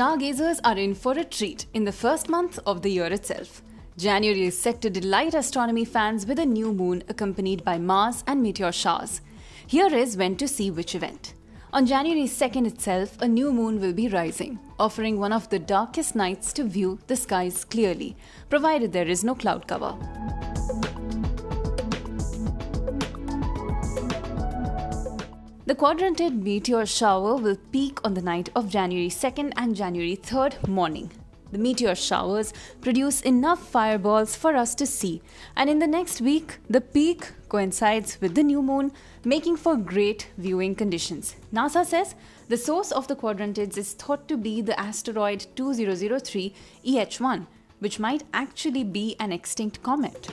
stargazers are in for a treat in the first month of the year itself. January is set to delight astronomy fans with a new moon accompanied by Mars and meteor showers. Here is when to see which event. On January 2nd itself, a new moon will be rising, offering one of the darkest nights to view the skies clearly, provided there is no cloud cover. The Quadrantid meteor shower will peak on the night of January 2nd and January 3rd morning. The meteor showers produce enough fireballs for us to see, and in the next week, the peak coincides with the new moon, making for great viewing conditions. NASA says the source of the Quadrantids is thought to be the asteroid 2003 EH1, which might actually be an extinct comet.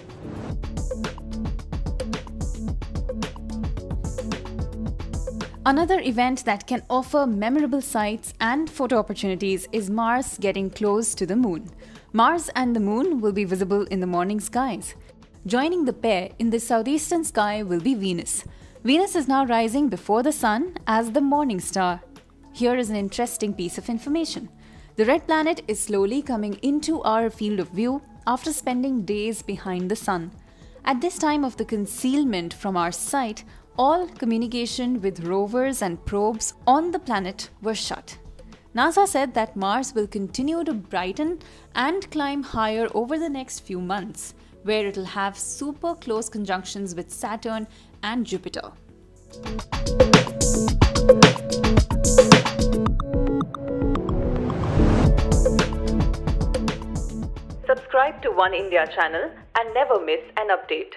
Another event that can offer memorable sights and photo opportunities is Mars getting close to the Moon. Mars and the Moon will be visible in the morning skies. Joining the pair in the southeastern sky will be Venus. Venus is now rising before the Sun as the morning star. Here is an interesting piece of information. The red planet is slowly coming into our field of view after spending days behind the Sun. At this time of the concealment from our sight, all communication with rovers and probes on the planet were shut. NASA said that Mars will continue to brighten and climb higher over the next few months, where it'll have super close conjunctions with Saturn and Jupiter. Subscribe to One India channel and never miss an update.